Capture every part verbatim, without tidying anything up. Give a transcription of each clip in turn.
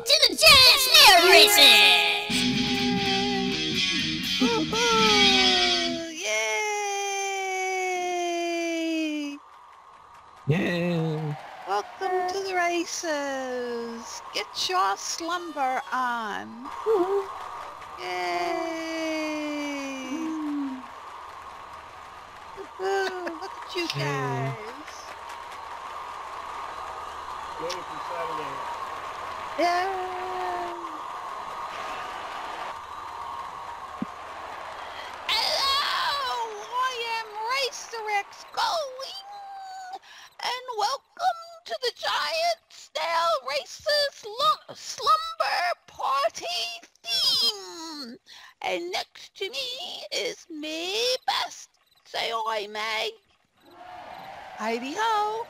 Welcome to the Giant Snail Races! Woohoo! Yay! Yeah! Welcome to the races! Get your slumber on! Woohoo! Yay! Mm. Woohoo! Look at you guys! Beautiful Saturday! Yeah. Hello, I am Racer X Gullwing, and welcome to the Giant Snail Races Slumber Party theme. And next to me is Mae Best. Say hi, Mae. Heidi ho.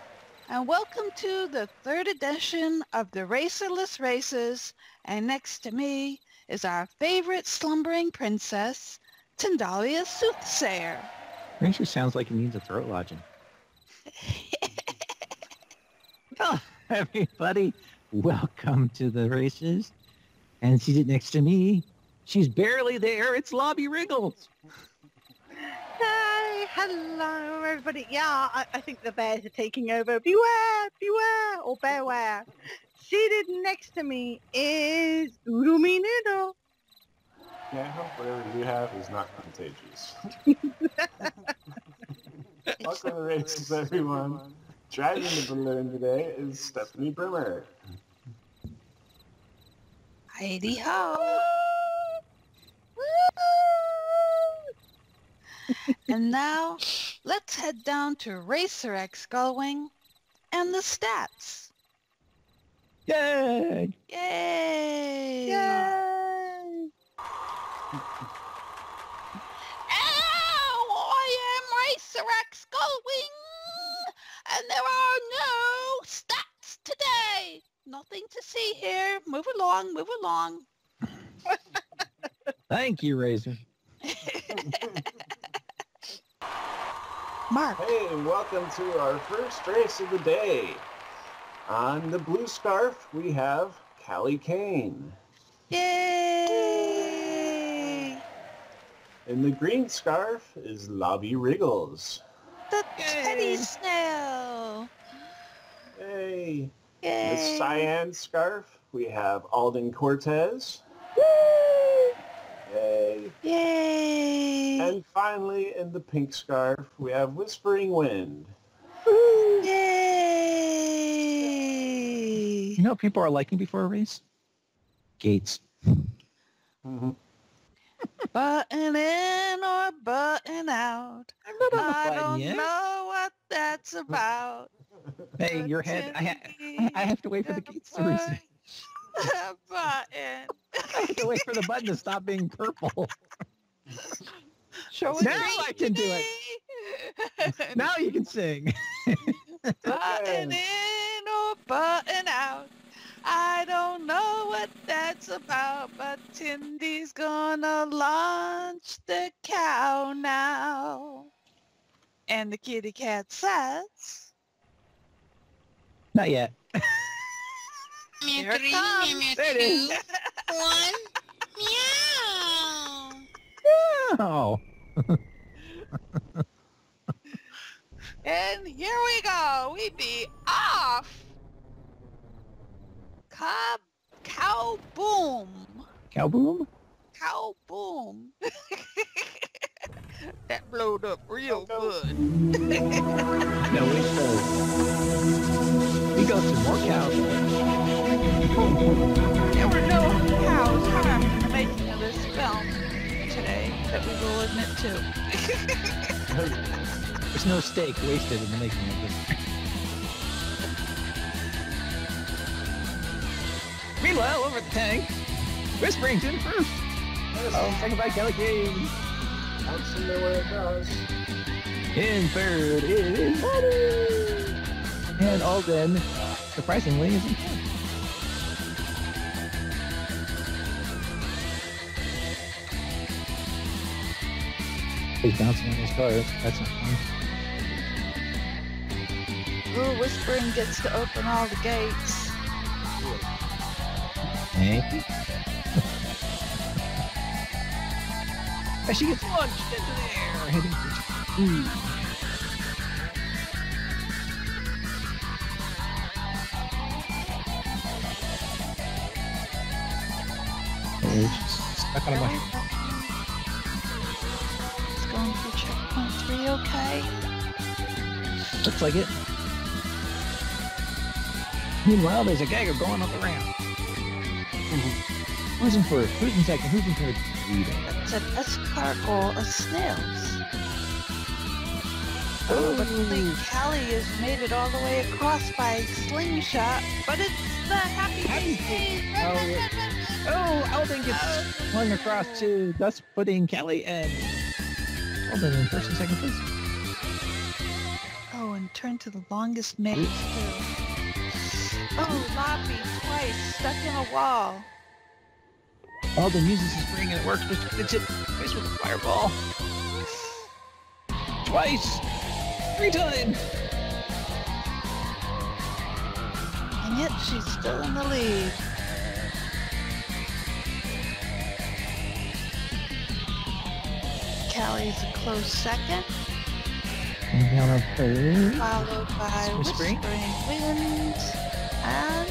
And welcome to the third edition of the Racerless Races, and next to me is our favorite slumbering princess, Tindallia Soothsayer. Racer sounds like it needs a throat lodging. Oh, everybody, welcome to the races. And seated next to me, she's barely there, it's Lobbie Riggles. Hi, hello everybody. Yeah, I, I think the bears are taking over. Beware, beware, or bearware. Seated next to me is Oodlemi Noodle. Yeah, I hope whatever you have is not contagious. Welcome to races, everyone. Driving the balloon today is Stephanie Grimmer. Heidi ho. And now, let's head down to Racer X Gullwing and the stats. Yay! Yay! Yay! Hello, I am Racer X Gullwing, and there are no stats today. Nothing to see here. Move along, move along. Thank you, Racer. Mark. Hey, welcome to our first race of the day. On the blue scarf, we have Callie Kane. Yay! In the green scarf is Lobbie Riggles. The teddy snail. Yay! Yay. In the cyan scarf, we have Alden Cortez. Yay! Yay! And finally, in the pink scarf, we have Whispering Wind. Woo! Yay! You know what people are liking before a race? Gates. Mm-hmm. Button in or button out. I'm not on the I don't yet. know what that's about. Hey, button your head. I, ha I have to wait for the gates to reset. Button. I have to wait for the button to stop being purple. Show now I can do it. Now you can sing. Button in or button out. I don't know what that's about, but Tindy's gonna launch the cow now. And the kitty cat says, not yet. Here it comes. There it is. One. Meow. Meow. And here we go. We be off. Cow, cow boom. Cow boom? Cow boom. That blowed up real oh, good. No, we should. We go to more cows. There were no cows harmed in the making of this film today that we will admit to. There's no steak wasted in the making of this. Meanwhile, over at the tank, Whispering to him first. Oh, second by Callie Kane. Bouncing their way across. In third is Buddy. And Alden, surprisingly, is in fourth. He's bouncing on his cars. That's not fun. Ooh, Whispering gets to open all the gates. Eh? And she gets launched into the air. Ooh. Oh, she's stuck on my head. It's going for checkpoint three, okay? Looks like it. Meanwhile, there's a gagger going up the ramp. Mm-hmm. Who's in first? Who's in second? Who's in third? That's an escargot of snails. Oh, but Callie has made it all the way across by a slingshot, but it's the happy face. Oh, oh, Alden gets uh, flung across to thus putting Callie and Alden in first and second place. Oh, and turn to the longest man. Oh, Loppy twice, stuck in a wall. Alden uses his spring and it works, but it's it. Face with a fireball. Twice! Three times! And yet she's still in the lead. Callie's a close second. And down up third. Followed by Whispering Wind. And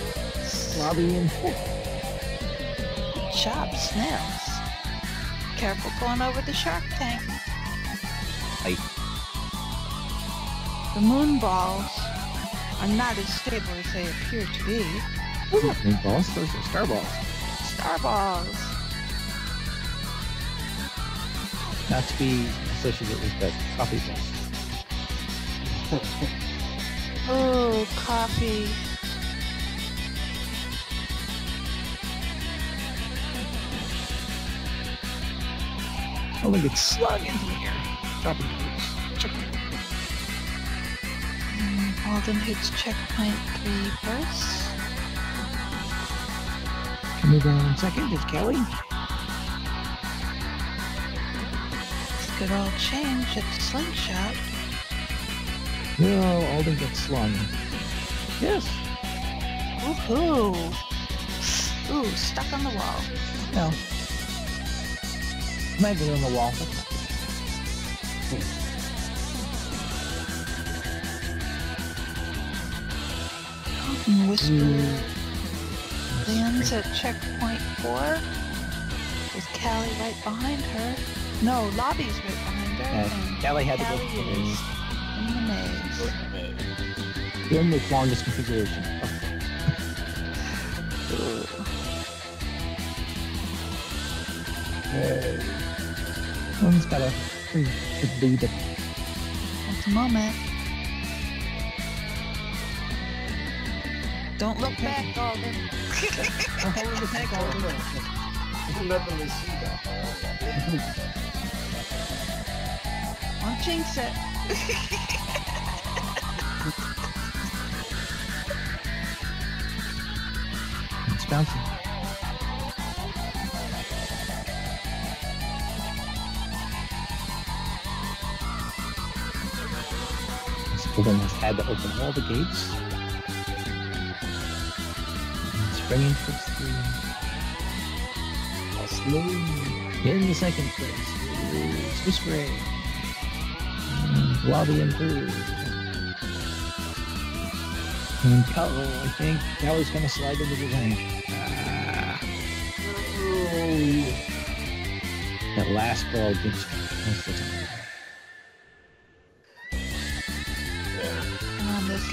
Lobbie in fourth. Chop snails. Careful going over the shark tank. Aye. The moon balls are not as stable as they appear to be. Ooh, moon balls? Those are star balls. Star balls. Not to be associated with the coffee balls. Oh, coffee. Oh, look, it's slung into the air. Dropping boots. Mm, Alden hits checkpoint three first. Coming down second is Callie. It's a good old change at the slingshot. No, Alden gets slung. Yes. Woohoo. Ooh, stuck on the wall. No. Maybe on the wall. Alden Whisper mm. lands at checkpoint four with Callie right behind her. No, Lobbie's right behind her. Uh, Callie had Callie to go through in the maze. In the longest configuration. Okay. Hey. One's got a free lead at the moment. Don't look back, Alden. Don't jinx it. It's bouncing. Alden has had to open all the gates. Springing first three. Slowly in the second place. Whispering. Lobbie in third. And Callie, I think Callie's gonna slide into the tank. Ah. Oh. That last ball gets most of the time.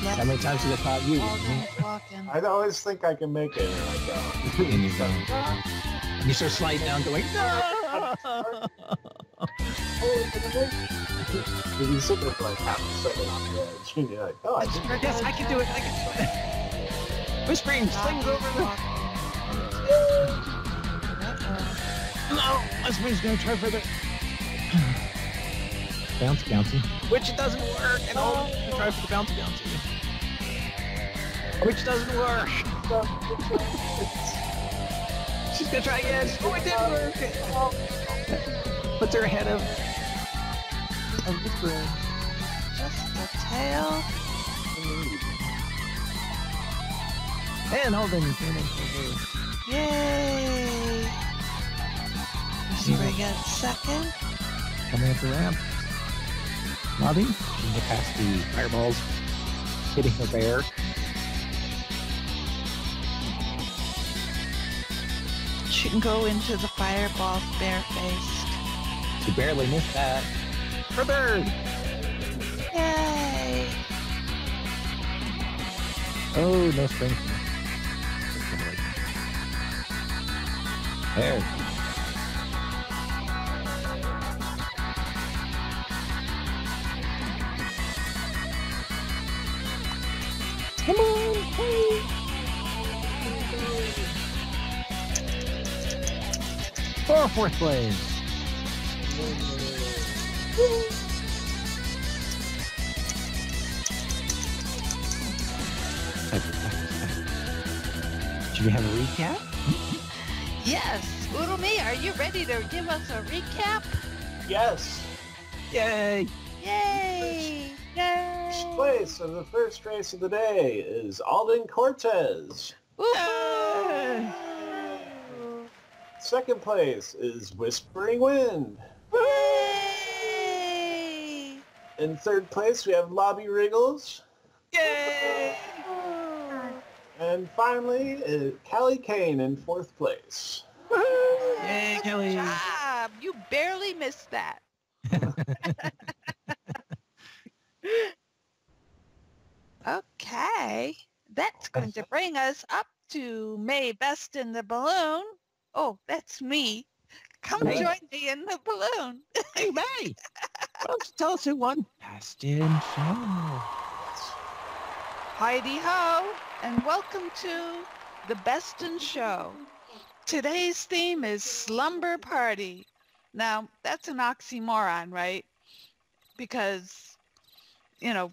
How many times did it pop you? I always think I can make it, and I don't. And you don't. You start sliding down going, no! Oh, you sit there for like half a second on the edge, and you're like, oh, I can do it. Yes, I can do it, I can do it. Whispering slings over the... No! Whispering going to try for the... Bounce, bouncy. Which doesn't work, and all try for the bouncy, bouncy. Which doesn't work. She's gonna try again. Oh, it didn't work. Puts her ahead of of the bird. Just the tail. And Alden came in for the Yay! Let's see what I got second. Coming up the ramp. Lobbie, can get past the fireballs, hitting the bear. She can go into the fireballs barefaced. She barely missed that. Her bird! Yay! Oh, no strength. There. Come on, hey! For fourth place. Should we have a recap? Yes, Oodlemi, are you ready to give us a recap? Yes. Yay! Yay! Yay! First place of the first race of the day is Alden Cortez. Yay! Second place is Whispering Wind. Yay! In third place we have Lobbie Riggles. Yay! And finally, uh, Callie Kane in fourth place. Yay, Callie! Good job! You barely missed that. Okay, that's going to bring us up to Mae Best in the balloon. Oh, that's me. Come May. Join me in the balloon. Hey, Mae! Why don't you tell us who won? Best in show. Heidi ho, and welcome to the Best in Show. Today's theme is Slumber Party. Now, that's an oxymoron, right? Because, you know,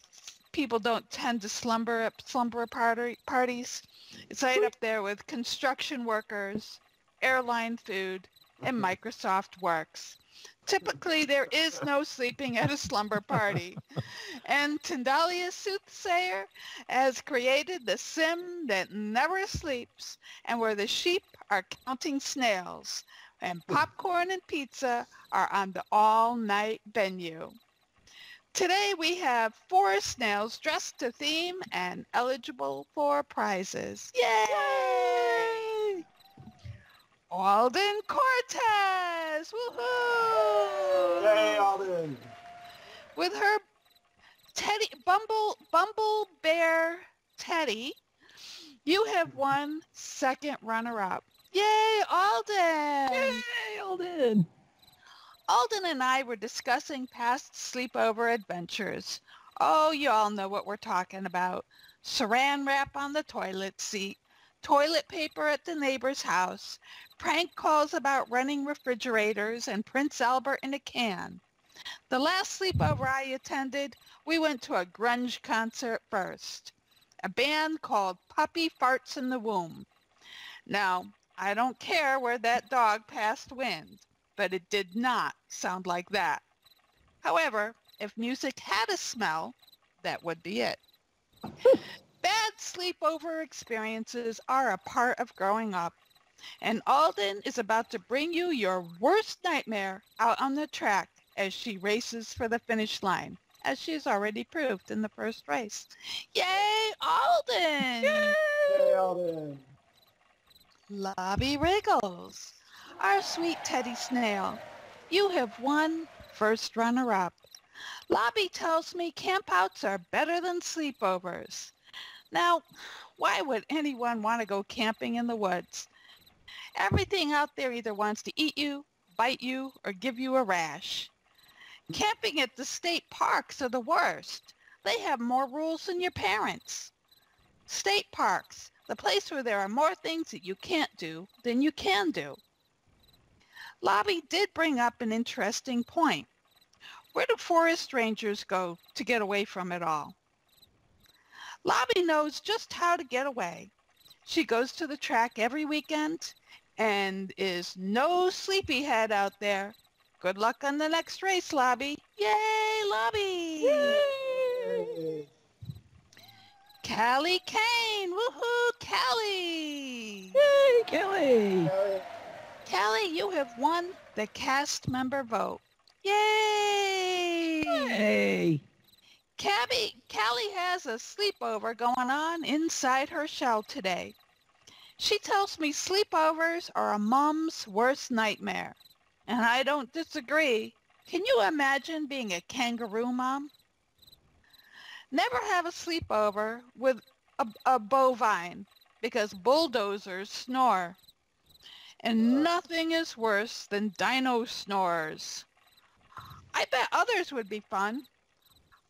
people don't tend to slumber at slumber party parties. It's right up there with construction workers, airline food, and Microsoft Works. Typically, there is no sleeping at a slumber party. And Tindallia Soothsayer has created the sim that never sleeps and where the sheep are counting snails and popcorn and pizza are on the all-night menu. Today, we have four snails dressed to theme and eligible for prizes. Yay! Yay! Alden Cortez! Woohoo! Yay, Alden! With her teddy, Bumble, Bumble Bear Teddy, you have won second runner-up. Yay, Alden! Yay, Alden! Alden and I were discussing past sleepover adventures. Oh, you all know what we're talking about. Saran wrap on the toilet seat, toilet paper at the neighbor's house, prank calls about running refrigerators, and Prince Albert in a can. The last sleepover I attended, we went to a grunge concert first, a band called Puppy Farts in the Womb. Now, I don't care where that dog passed wind, but it did not sound like that. However, if music had a smell, that would be it. Bad sleepover experiences are a part of growing up, and Alden is about to bring you your worst nightmare out on the track as she races for the finish line, as she's already proved in the first race. Yay, Alden! Yay, Yay Alden! Lobbie Riggles, our sweet teddy snail, you have won first runner-up. Lobbie tells me campouts are better than sleepovers. Now, why would anyone want to go camping in the woods? Everything out there either wants to eat you, bite you, or give you a rash. Camping at the state parks are the worst. They have more rules than your parents. State parks, the place where there are more things that you can't do than you can do. Lobbie did bring up an interesting point. Where do forest rangers go to get away from it all? Lobbie knows just how to get away. She goes to the track every weekend and is no sleepyhead out there. Good luck on the next race, Lobbie. Yay, Lobbie! Yay! Callie Kane! Woohoo, Callie! Yay, Callie! Callie! Callie, you have won the cast member vote. Yay! Yay! Callie, Callie has a sleepover going on inside her shell today. She tells me sleepovers are a mom's worst nightmare. And I don't disagree. Can you imagine being a kangaroo mom? Never have a sleepover with a, a bovine because bulldozers snore. And nothing is worse than dino snores. I bet others would be fun.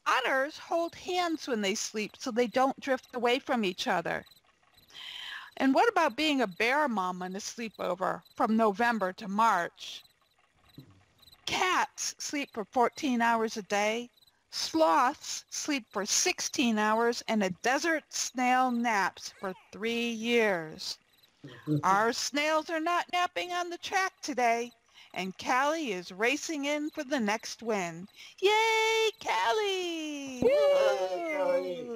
Otters hold hands when they sleep so they don't drift away from each other. And what about being a bear mom on a sleepover from November to March? Cats sleep for fourteen hours a day. Sloths sleep for sixteen hours, and a desert snail naps for three years. Our snails are not napping on the track today, and Callie is racing in for the next win. Yay, Callie! Yay, Callie!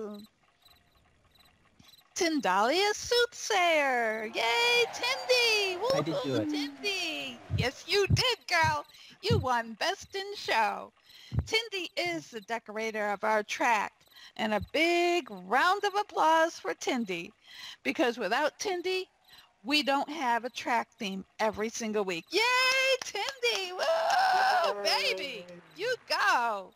Tindallia Soothsayer! Yay, Tindy! Woo-hoo, I did do it. Tindy! Yes, you did, girl! You won Best in Show! Tindy is the decorator of our track, and a big round of applause for Tindy, because without Tindy, we don't have a track theme every single week. Yay, Tindy! Woo! Baby! You go!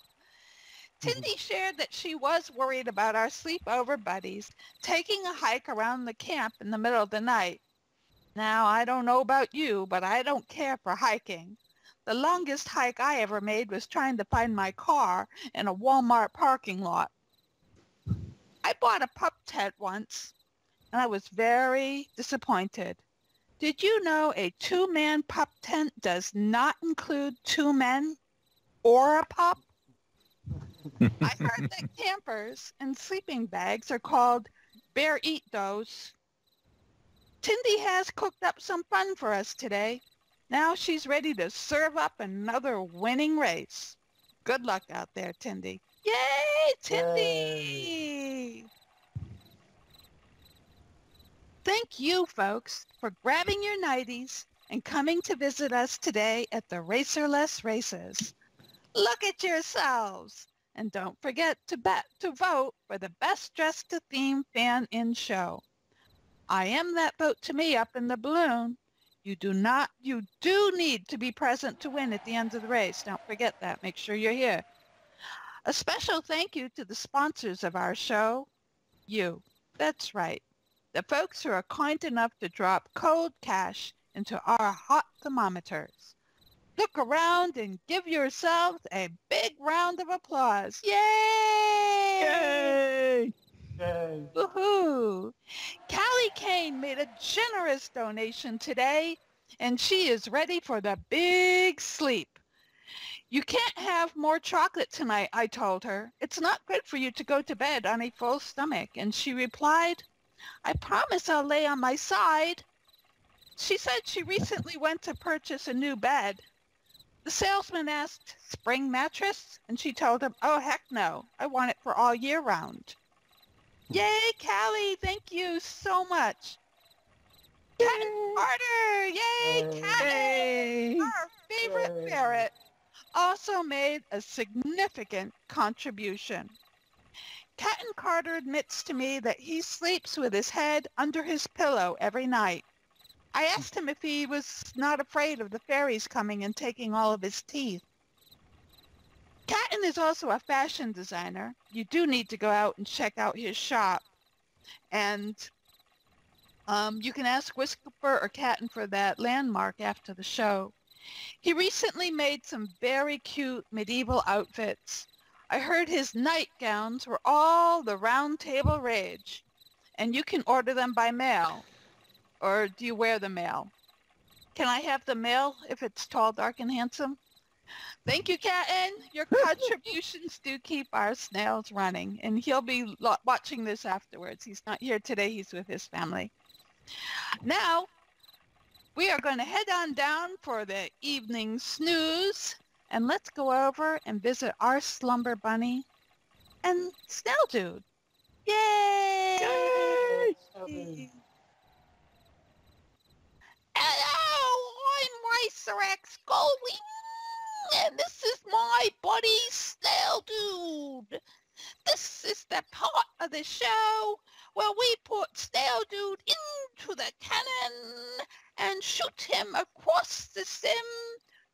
Tindy shared that she was worried about our sleepover buddies taking a hike around the camp in the middle of the night. Now, I don't know about you, but I don't care for hiking. The longest hike I ever made was trying to find my car in a Walmart parking lot. I bought a pup tent once, and I was very disappointed. Did you know a two-man pup tent does not include two men or a pup? I heard that campers and sleeping bags are called bear eat those. Tindy has cooked up some fun for us today. Now she's ready to serve up another winning race. Good luck out there, Tindy. Yay, Tindy! Yay. Thank you, folks, for grabbing your nighties and coming to visit us today at the Racerless Races. Look at yourselves! And don't forget to bet to vote for the Best Dressed to Theme Fan-In Show. I am that vote to me up in the balloon. You do not, you do need to be present to win at the end of the race. Don't forget that. Make sure you're here. A special thank you to the sponsors of our show. You. That's right. The folks who are kind enough to drop cold cash into our hot thermometers. Look around and give yourselves a big round of applause. Yay! Yay! Yay! Woohoo! Callie Kane made a generous donation today, and she is ready for the big sleep. You can't have more chocolate tonight, I told her. It's not good for you to go to bed on a full stomach. And she replied, I promise I'll lay on my side. She said she recently went to purchase a new bed. The salesman asked, spring mattress? And she told him, oh, heck no. I want it for all year round. Yay, Callie. Thank you so much. Yay. Captain Carter. Yay, Yay. Callie. Yay. Our favorite Yay. Ferret also made a significant contribution. Captain Carter admits to me that he sleeps with his head under his pillow every night. I asked him if he was not afraid of the fairies coming and taking all of his teeth. Catton is also a fashion designer. You do need to go out and check out his shop. And um, you can ask Whisper or Catton for that landmark after the show. He recently made some very cute medieval outfits. I heard his nightgowns were all the round table rage. And you can order them by mail. Or do you wear the male? Can I have the male if it's tall, dark, and handsome? Thank you, Catton. Your contributions do keep our snails running. And he'll be watching this afterwards. He's not here today. He's with his family. Now, we are going to head on down for the evening snooze. And let's go over and visit our slumber bunny and snail dude. Yay! Yay! Seven. Hello, I'm Racer X Gullwing, and this is my buddy Snail Dude. This is the part of the show where we put Snail Dude into the cannon and shoot him across the sim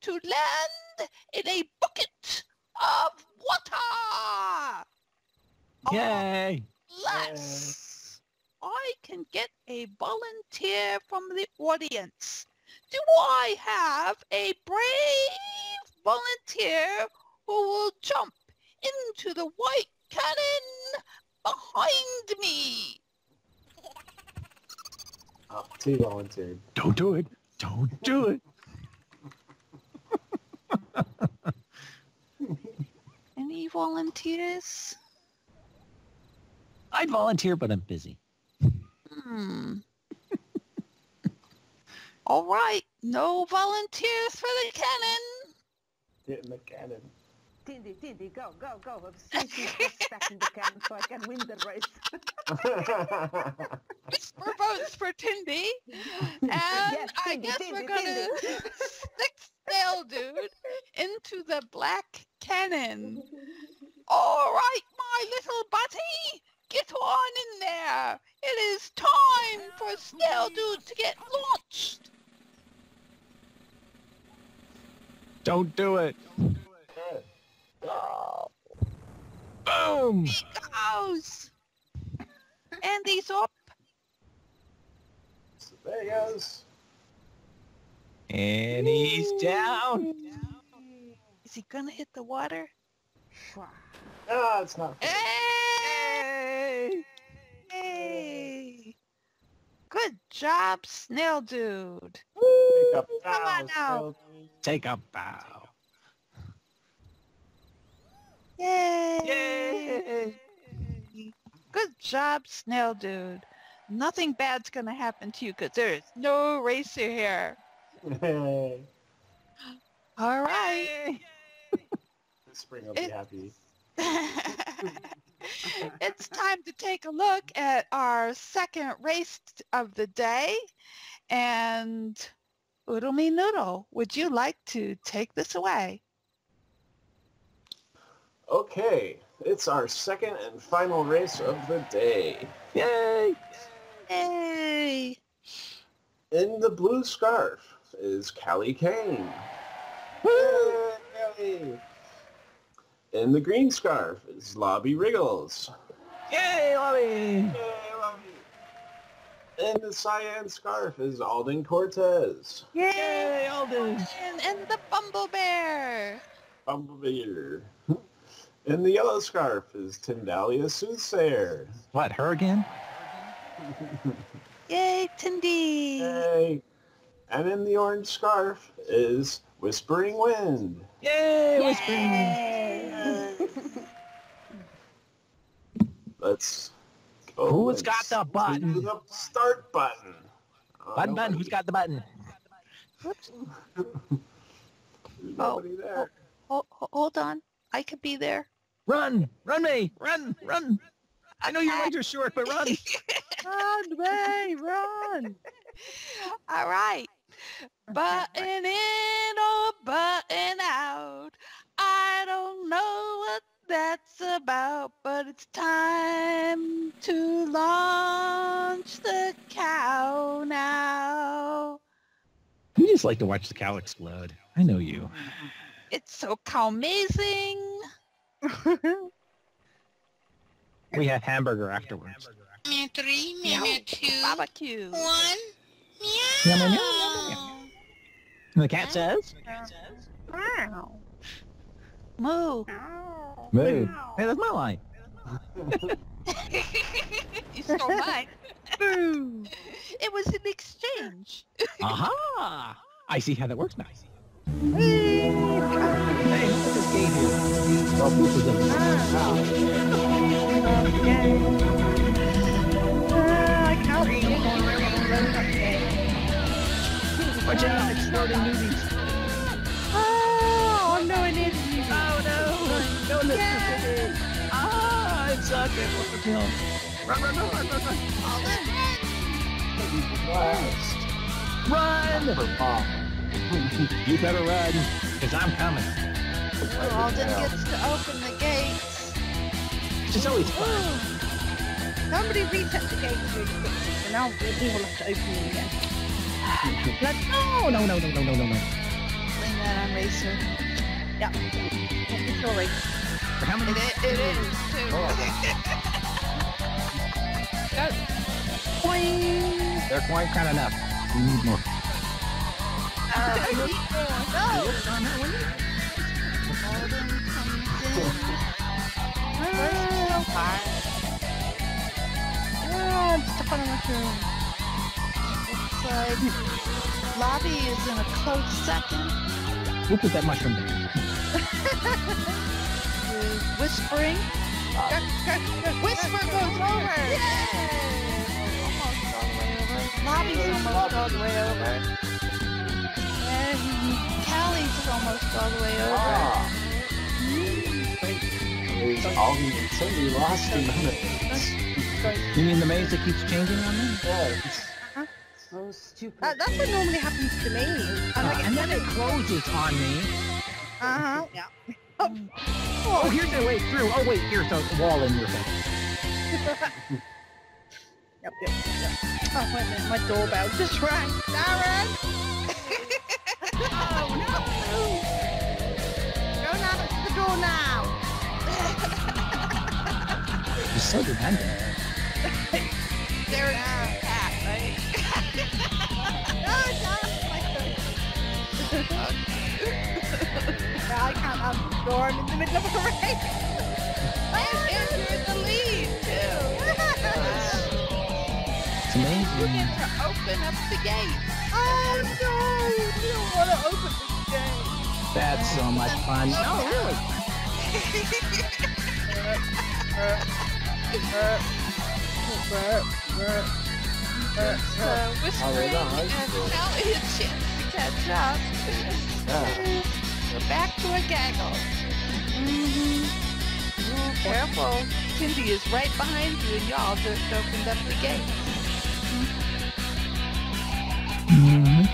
to land in a bucket of water. Yay! Unless Yay. I can get a volunteer from the audience. Do I have a brave volunteer who will jump into the white cannon behind me? Oh, two volunteered. Don't do it. Don't do it. Any volunteers? I'd volunteer, but I'm busy. Hmm. All right. No volunteers for the cannon. Get in the cannon. Tindy, Tindy, go, go, go. I'm seriously stuck in the cannon so I can win the race. Whisper votes for Tindy. And yes, Tindy, I guess Tindy, we're going to stick Snail Dude into the black cannon. All right, my little buddy. Get on in there. It is time for Snail Dude to get launched. Don't do it. Don't do it. Oh. Boom! He goes! And he's up. So there he goes. And he's down. Is he gonna hit the water? No, it's not. Hey! Hey! Good job, Snail Dude. Woo! Take a bow. Come on now. Take a bow. Yay! Yay! Good job, Snail Dude. Nothing bad's gonna happen to you because there is no racer here. Yay. All right. This spring will be it's... happy. It's time to take a look at our second race of the day. And Oodlemi Noodle, would you like to take this away? Okay, it's our second and final race of the day. Yay! Yay! In the blue scarf is Callie Kane. Woo! Yay! In the green scarf is Lobbie Riggles. Yay, Lobbie! Yay, Lobbie! In the cyan scarf is Alden Cortez. Yay, Yay Alden! And, and the Bumblebear! Bumblebear. In the yellow scarf is Tindallia Soothsayer. What, her again? Yay, Tindy! Yay! And in the orange scarf is Whispering Wind. Yay, Yay. Whispering Wind! Yay. Let's go. Who's got the button? The start button. Button, button, who's got the button? Whoops. There's nobody oh, there. Oh, oh, hold on. I could be there. Run! Run, Mae! Run! Run! I know your legs are short, but run! Run, Mae! Run! All right. Button in or button out. I don't know what that's about, but it's time to launch the cow now. You just like to watch the cow explode. I know you. It's so calmazing. We had hamburger afterwards. Meow three, meow, meow two, barbecue. One, meow. Meow, meow, meow, meow. And the cat says, meow. Moo. Moo. Hey, that's my line. You stole mine. Moo. It was an exchange. Aha! I see how that works now. Hey, what's this game here? Well, both of them. Ah, I can't read it. Watch out, exploding newbies. Oh, no, it is. Oh, no. No, let's look at it. Ah, it's suck it. What's the pill? Run, run, run, run, run, run. Alden! Run! You better run, because I'm coming. Oh, Alden gets to open the gates. Which is always fun. Somebody reset the gates really quickly, so now we will have to open them again. Let's go! No, no, no, no, no, no, no. Blame that on Racer. Yep. It's all right. For how many? It, it is, too. Oh. Go. Boing! They're quite kind enough. We need more. Uh, we need more. Go! Alden comes in. First so far. Oh, I'm stuck on the room. Looks like Lobbie is in a close second. Who put that mushroom there? Whispering. Uh, Whisper goes over. Yay! Almost all the way over. Lobbie's almost all the way over. And Callie's almost all the way over. Ah. Wait. All the suddenly lost in minutes. You mean the maze that keeps changing on me? Yeah. Uh-huh. So stupid. Uh, that's what normally happens to me. I'm uh, like, and then it closes on me. Uh-huh. Yeah. Oh. Oh, here's the way through. Oh, wait, here's a wall in your face. Yep, yep, yep. Oh, wait a minute, my doorbell just rang. Darren! Oh, no! Go now, it's the door now! You're so dependent. There it is, the cat, right? No, Darren's my third. Okay. Yeah, I can't have the door, I'm in the middle of a race! Oh, and you're in the lead, too! It's amazing. You need to open up the gate. Oh, no! You don't want to open the gate. That's so much fun. No, really. So, Whispering and Callie a chance to catch up. Yeah. We're back to a gaggle. Mm-hmm. Ooh, careful. Cindy is right behind you, and y'all just opened up the gate. Mm-hmm.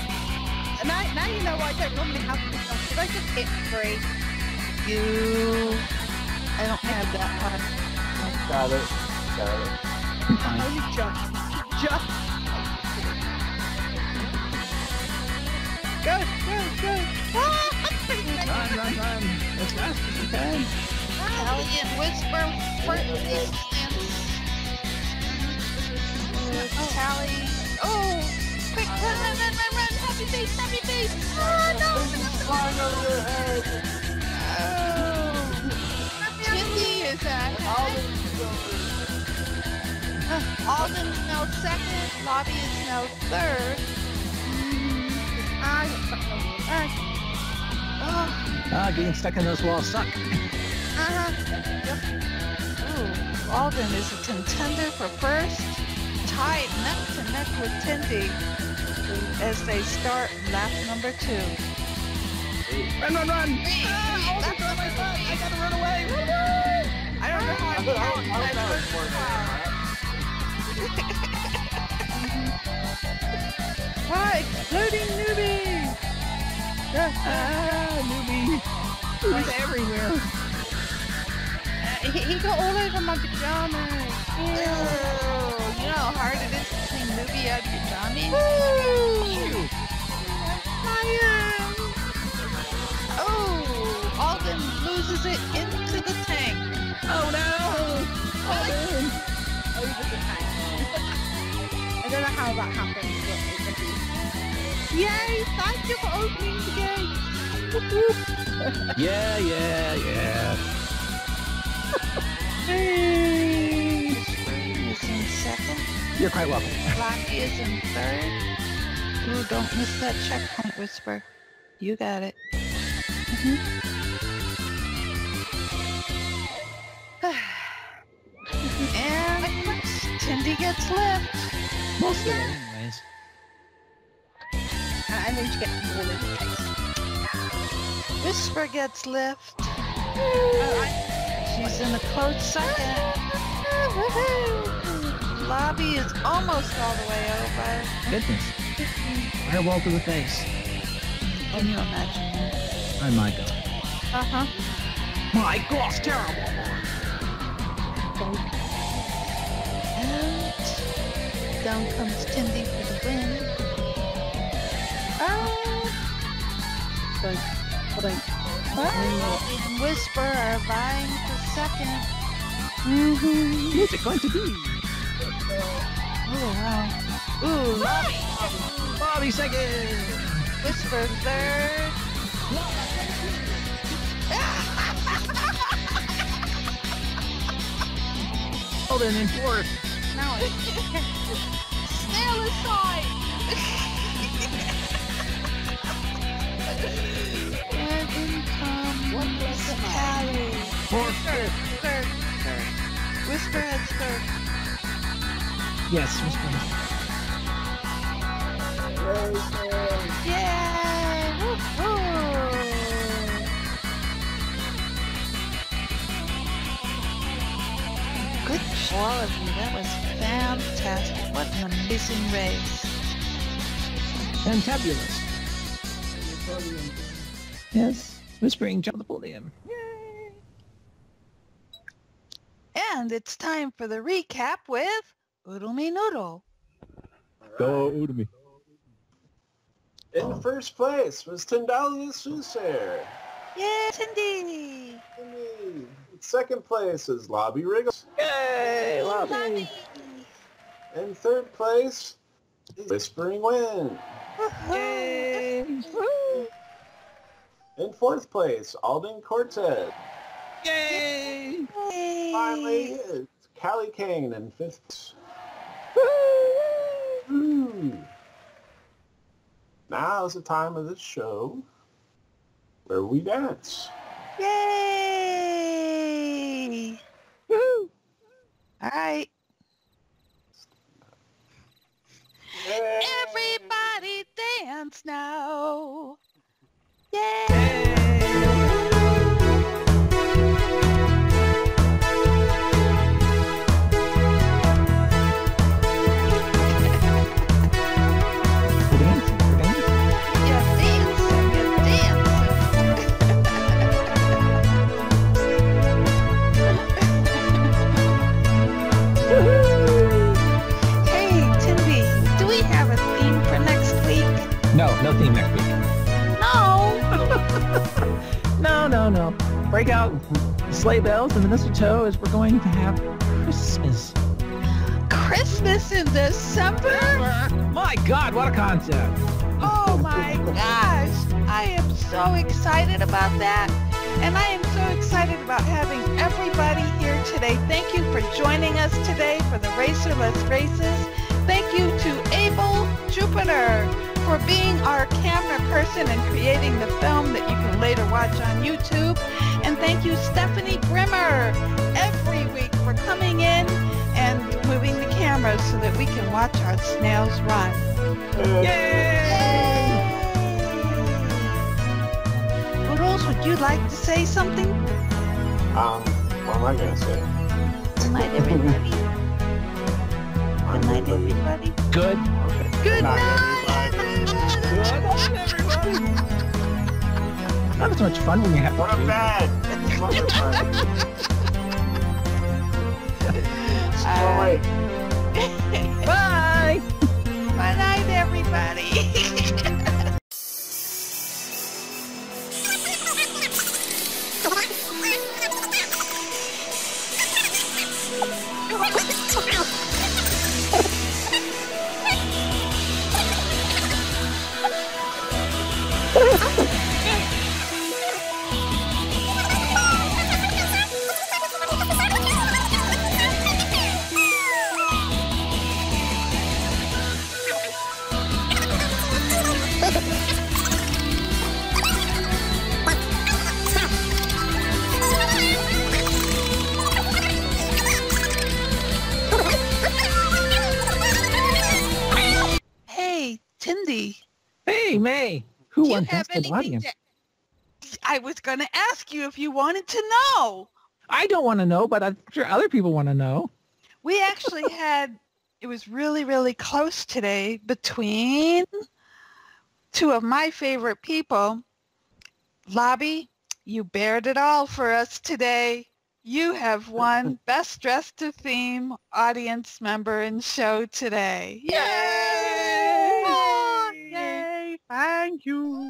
And I, now you know why I don't normally have this one, because I just hit three. You... I don't have that one. Got it. Got it. Oh, you just. Just. Go, go, go. Ah! Run, run, run! As fast as you can! Callie and Whisper for the distance. Oh, Callie! Oh! Quick, uh, run, run, run, run, run! Happy face, happy face! Oh, no! Flying over your head! Oh! Cindy is ahead! Uh, Alden is now second, Lobbie is now third. Mm-hmm. I got something. Ah, getting stuck in those walls suck. Uh-huh. Yep. Ooh, Alden is a contender for first, tied neck to neck with Tindy as they start lap number two. Run, run, run! Hey, ah, Alden's on my butt! I gotta run away! Run away! I don't know how I did that. Wow, exploding newbie! Ah, newbie. He's everywhere. Uh, he, he got all over my pajamas. Ew. You know how hard it is to clean newbie out of your jammies? Woo! I'm tired. Oh, Alden loses it into the tank. Oh, no. Alden. Oh, over the tank. I don't know how that happened. Yay! Thank you for opening the gate! Yeah, yeah, yeah! Hey! Whispering is in second. You're quite welcome. Locky is in third. Ooh, don't miss that checkpoint, Whisper. You got it. Mm-hmm. And Tindy gets left. Mostly, anyways. I need to get more in the case. Whisper gets lift. She's in a close second. Woohoo! Lobbie is almost all the way over. Goodness. Firewall to the face. Can you imagine? Oh my god. Uh-huh. My gosh, terrible! And down comes Tindy for the win. Oh! Like, like, oh. And Whisper are vying for second. Mm-hmm. Who's it going to be? Oh, wow. Ooh, Bobby! Bobby, Bobby second! Whisper third. Alden in fourth. No, it's Snail aside. And in comes Callie. Fourth, third, third, third. Whisper heads third. Yes, Whisper. Yeah! Woo-hoo! Good all of you, that was fantastic. What an amazing race. Fantabulous. Yes, Whispering jump the podium. Yay! And it's time for the recap with Oodlemi Noodle. Right. Go Oodlemi. In oh. first place was Tindallia Soothsayer. Yay, Tindy! Tindy! Second place is Lobbie Riggles. Yay, Lobbie. Lobbie! And third place is Whispering Wind. Yay! Woo! In fourth place, Alden Cortez. Yay! Yay! Finally, it's Callie Kane in fifth. Woo! Now is the time of the show where we dance. Yay! Woohoo! Alright. Everybody dance now! Yay! No theme next week. No! no, no, no. Break out sleigh bells and the mistletoe as we're going to have Christmas. Christmas in December? My God, what a concept. Oh my gosh. I am so excited about that. And I am so excited about having everybody here today. Thank you for joining us today for the Racerless Races. Thank you to Fable Jupiter for being our camera person and creating the film that you can later watch on YouTube. And thank you, Stephanie Grimmer, every week for coming in and moving the cameras so that we can watch our snails run. Yay! Yay! Noodles, would you like to say something? Um, what am I going to say? Good night, everybody. Good night, everybody. Good. Okay. Good night. Good morning, everybody! Not as much fun when you have to. What a bad! uh, Bye! Bye night, everybody! May, who won Best Audience? To... I was going to ask you if you wanted to know. I don't want to know, but I'm sure other people want to know. We actually had, it was really, really close today between two of my favorite people. Lobbie, you bared it all for us today. You have won Best Dressed to Theme Audience Member in Show today. Yay! Yay! Oh, yay. Thank you.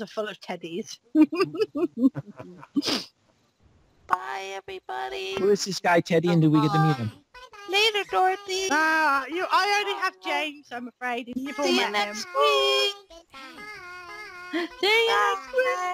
Are full of teddies. Bye, everybody. Who is this guy, Teddy, and do we get to meet him? Later, Dorothy. Ah, you. I only have James, I'm afraid. You've all met him. See you next week. See you next week.